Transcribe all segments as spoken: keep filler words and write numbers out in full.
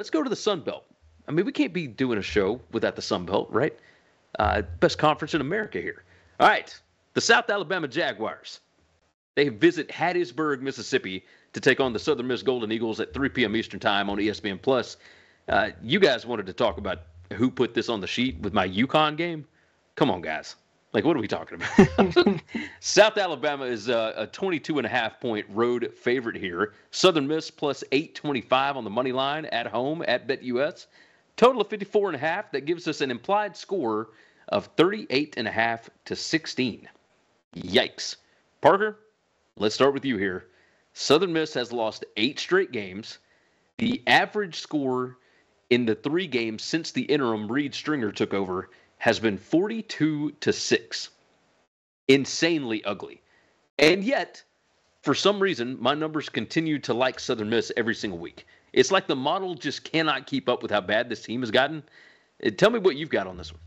let's go to the Sun Belt. I mean, we can't be doing a show without the Sun Belt, right? Uh, best conference in America here. All right, the South Alabama Jaguars. They visit Hattiesburg, Mississippi, to take on the Southern Miss Golden Eagles at three p.m. Eastern Time on E S P N plus. Uh, you guys wanted to talk about who put this on the sheet with my UConn game? Come on, guys. Like, what are we talking about? South Alabama is a, a twenty-two and a half point road favorite here. Southern Miss plus eight twenty-five on the money line at home at BetUS. Total of fifty-four and a half. That gives us an implied score of thirty-eight and a half to sixteen. Yikes. Parker, let's start with you here. Southern Miss has lost eight straight games. The average score in the three games since the interim Reed Stringer took over has been forty-two to six. Insanely ugly. And yet, for some reason, my numbers continue to like Southern Miss every single week. It's like the model just cannot keep up with how bad this team has gotten. Tell me what you've got on this one.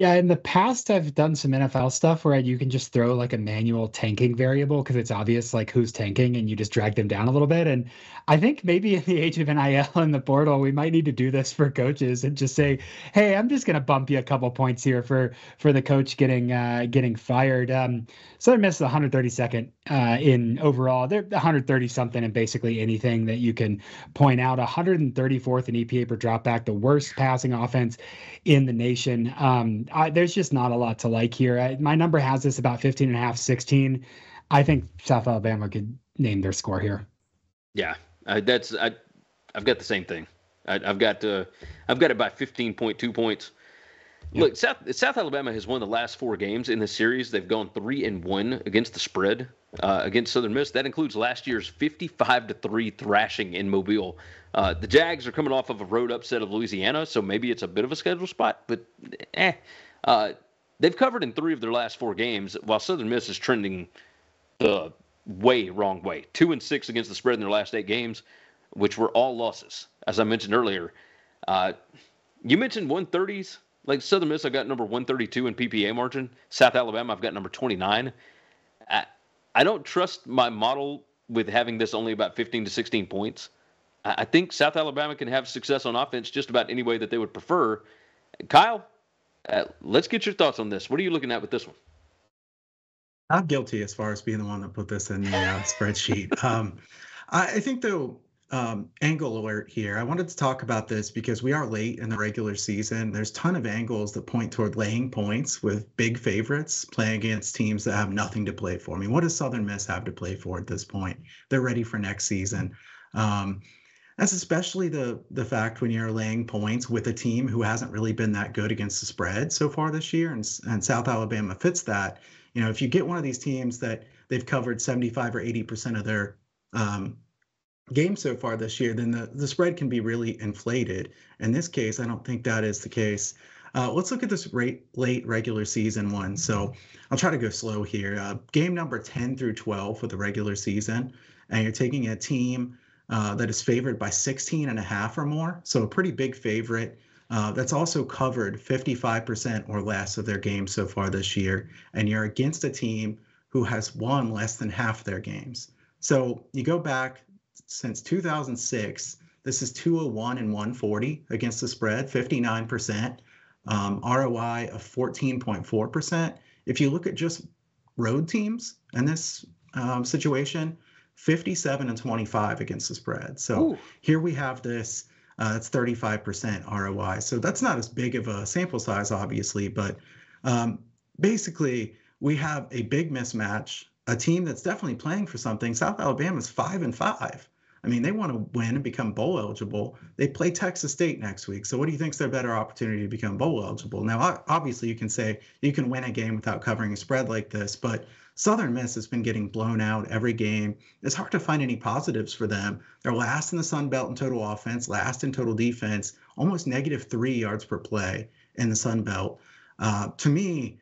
Yeah, in the past, I've done some N F L stuff where you can just throw like a manual tanking variable because it's obvious like who's tanking and you just drag them down a little bit. And I think maybe in the age of N I L and the portal, we might need to do this for coaches and just say, hey, I'm just going to bump you a couple points here for for the coach getting uh, getting fired. Um, Southern Miss is one hundred thirty-second uh, in overall. They're one hundred thirty something in basically anything that you can point out. one hundred thirty-fourth in E P A per dropback, the worst passing offense in the nation. Um, I, there's just not a lot to like here. I, my number has this about fifteen and a half, sixteen. I think South Alabama could name their score here. Yeah, uh, that's I, I've got the same thing. I, I've got uh, I've got it by fifteen point two points. Yep. Look, South South Alabama has won the last four games in this series. They've gone three and one against the spread uh, against Southern Miss. That includes last year's fifty-five to three thrashing in Mobile. Uh, the Jags are coming off of a road upset of Louisiana, so maybe it's a bit of a schedule spot, but eh. Uh, they've covered in three of their last four games, while Southern Miss is trending the way wrong way. Two and six against the spread in their last eight games, which were all losses, as I mentioned earlier. Uh, you mentioned one thirties. Like Southern Miss, I've got number one thirty-two in P P A margin. South Alabama, I've got number twenty-nine. I, I don't trust my model with having this only about fifteen to sixteen points. I think South Alabama can have success on offense just about any way that they would prefer. Kyle, uh, let's get your thoughts on this. What are you looking at with this one? I'm guilty as far as being the one that put this in the uh, spreadsheet. Um, I, I think, though, um, angle alert here. I wanted to talk about this because we are late in the regular season. There's a ton of angles that point toward laying points with big favorites playing against teams that have nothing to play for. I mean, what does Southern Miss have to play for at this point? They're ready for next season. Um, That's especially the the fact when you're laying points with a team who hasn't really been that good against the spread so far this year, and, and South Alabama fits that. You know, if you get one of these teams that they've covered seventy-five or eighty percent of their um, game so far this year, then the, the spread can be really inflated. In this case, I don't think that is the case. Uh, let's look at this rate, late regular season one. So I'll try to go slow here. Uh, game number ten through twelve for the regular season, and you're taking a team Uh, that is favored by sixteen and a half or more. So a pretty big favorite. Uh, that's also covered fifty-five percent or less of their games so far this year. And you're against a team who has won less than half their games. So you go back since two thousand six, this is two oh one and one forty against the spread, fifty-nine percent, um, R O I of fourteen point four percent. If you look at just road teams in this um, situation, fifty-seven and twenty-five against the spread. So Ooh. Here we have this, uh, it's thirty-five percent R O I. So that's not as big of a sample size, obviously, but um, basically we have a big mismatch, a team that's definitely playing for something. South Alabama's five and five. I mean, they want to win and become bowl eligible. They play Texas State next week. So what do you think is their better opportunity to become bowl eligible? Now, obviously you can say you can win a game without covering a spread like this, but Southern Miss has been getting blown out every game. It's hard to find any positives for them. They're last in the Sun Belt in total offense, last in total defense, almost negative three yards per play in the Sun Belt. Uh, to me,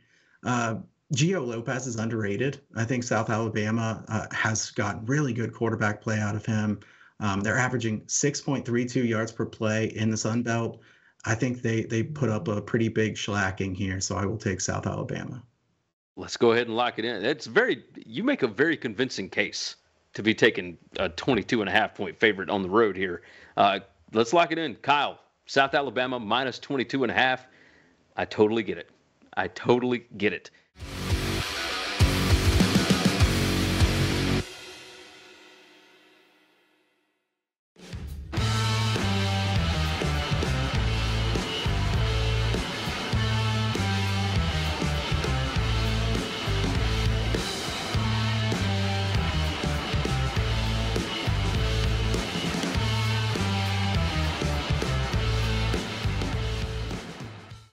uh, Gio Lopez is underrated. I think South Alabama uh, has gotten really good quarterback play out of him. Um, they're averaging six point three two yards per play in the Sun Belt. I think they they put up a pretty big shellacking here, so I will take South Alabama. Let's go ahead and lock it in. That's very. You make a very convincing case to be taking a twenty-two and a half point favorite on the road here. Uh, let's lock it in. Kyle, South Alabama minus twenty-two and a half. I totally get it. I totally get it.